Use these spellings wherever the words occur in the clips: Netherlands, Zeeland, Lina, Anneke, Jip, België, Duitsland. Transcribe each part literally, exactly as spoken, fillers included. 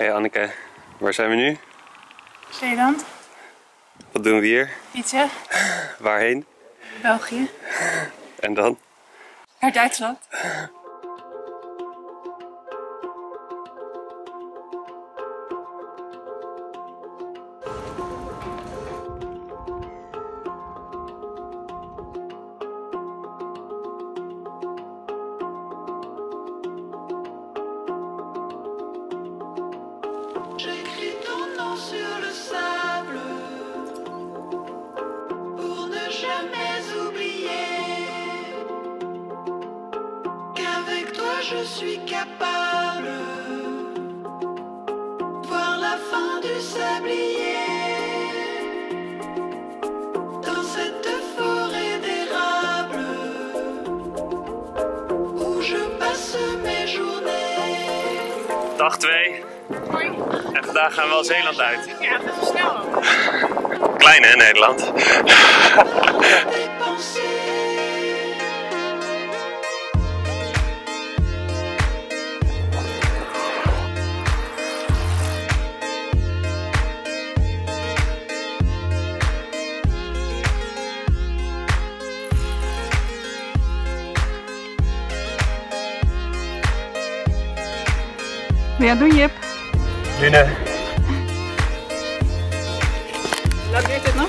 Hey Anneke, waar zijn we nu? Zeeland. Wat doen we hier? Pizza. Waarheen? België. En dan? Naar Duitsland. Je suis capable de voir la fin du sablier dans cette forêt d'érable où je passe mes journées. Dag twee. Hoi. En vandaag gaan we al Zeeland uit. Ja, dat is snel ook. Klein hè, Nederland. Ja, doe Jip. Lina. Laat duurt het nog?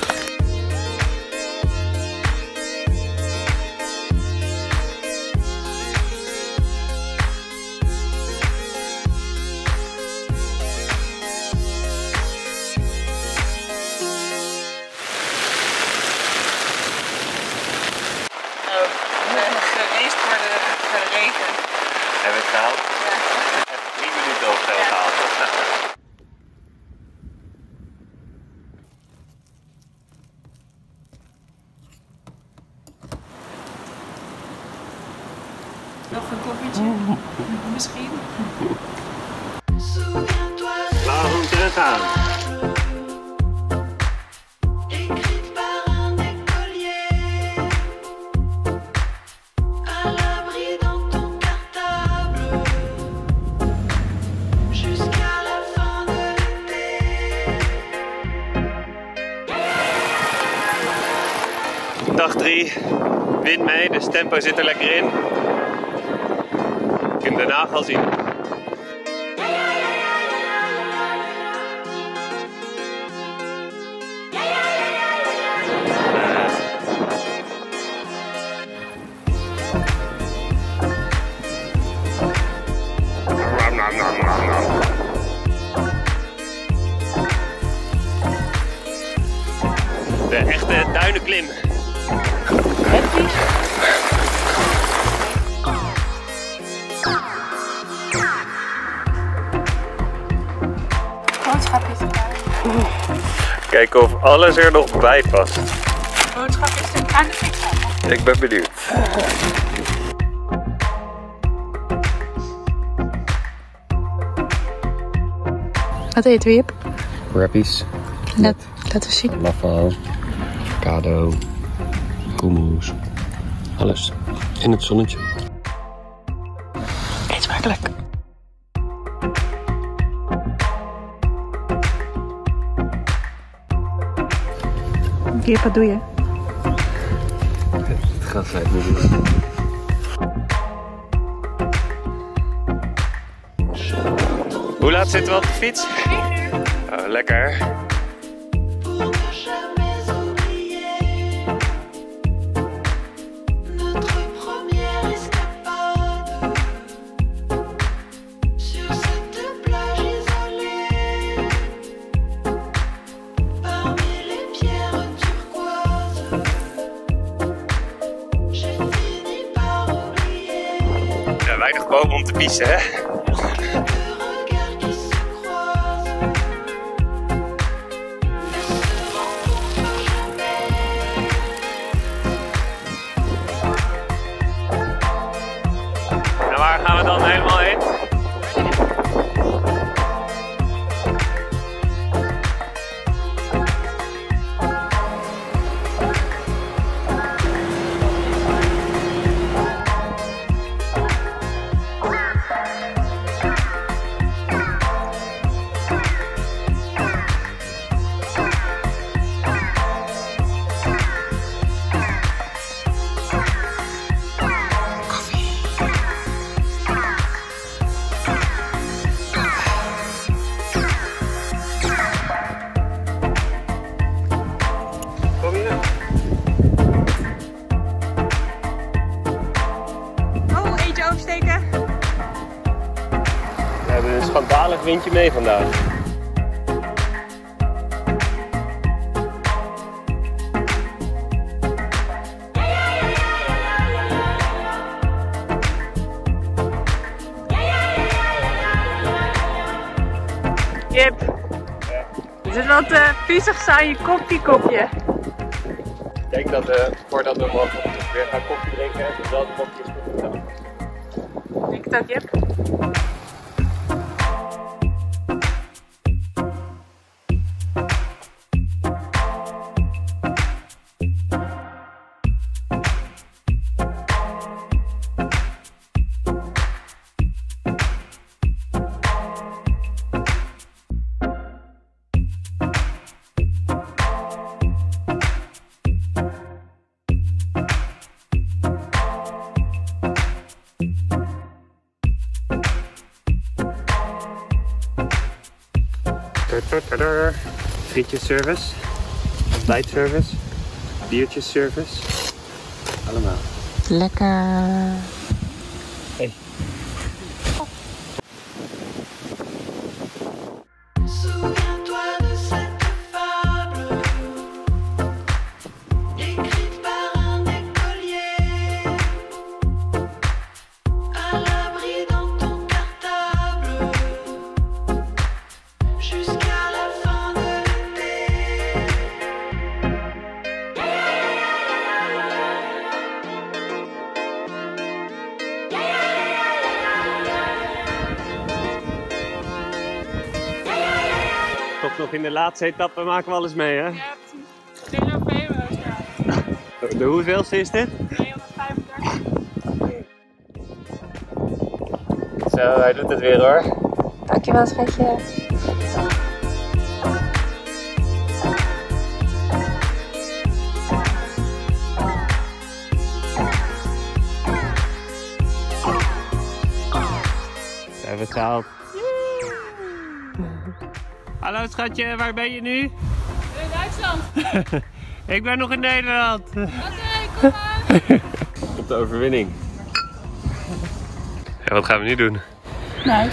Oh, we zijn nog geweest voor de, voor de regen. Hebben we het gehaald? Ja. Nog een koffietje, misschien. Laten we terug gaan. Dag drie, wind mee, dus tempo zit er lekker in. Je kunt daarna gaan zien. De echte duinenklim. Boodschapjes erbij. Kijken of alles er nog bij past. Boodschapjes aan de fik. Ik ben benieuwd. Wat eten we, Jip? Wrappies. Let, laten we zien. Lafo, avocado. Koemoes. Alles. In het zonnetje. Eet smakelijk. Jip, wat doe je? Het gaat lijkt me goed. Hoe laat zitten we op de fiets? Oh, lekker. Weinig bomen om te piezen, hè? En waar gaan we dan helemaal heen? hebben een schandalig windje mee vandaag. Jip, ja. Het is wat uh, viezig aan je koffiekopje. Ik denk dat uh, voordat we weer gaan koffie drinken, dezelfde kopje is goed gedaan. Denk je dat, Jip? Frietjeservice, ontbijtservice, biertjeservice, allemaal. Lekker. Hey. Nog in de laatste etappe maken we alles mee, hè? Ja, precies. tweehonderdvijfendertig graden. De hoeveelste is dit? tweehonderdvijfendertig. Zo, hij doet het weer hoor. Dankjewel, schatje. We hebben het gehaald. Hallo schatje, waar ben je nu? In Duitsland. Ik ben nog in Nederland. Oké, kom maar. Op de overwinning. En wat gaan we nu doen? Nice.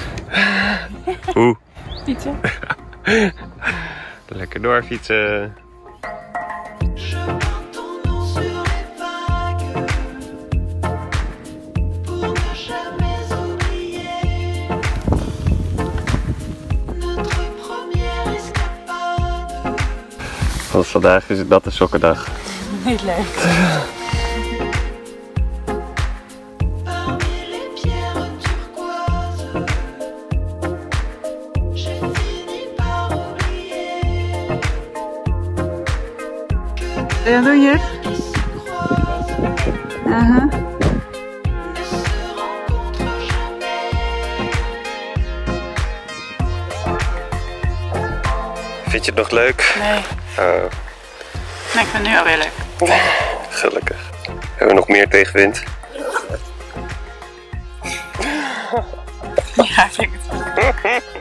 Hoe? Fietsen. Lekker doorfietsen. Want vandaag is het dat de sokkendag. Niet leuk. Wil je doen, Jip? Aha. Vind je het nog leuk? Nee. Uh. Nee, ik vind het nu alweer leuk. Gelukkig. Hebben we nog meer tegenwind? Ja, ik denk het wel.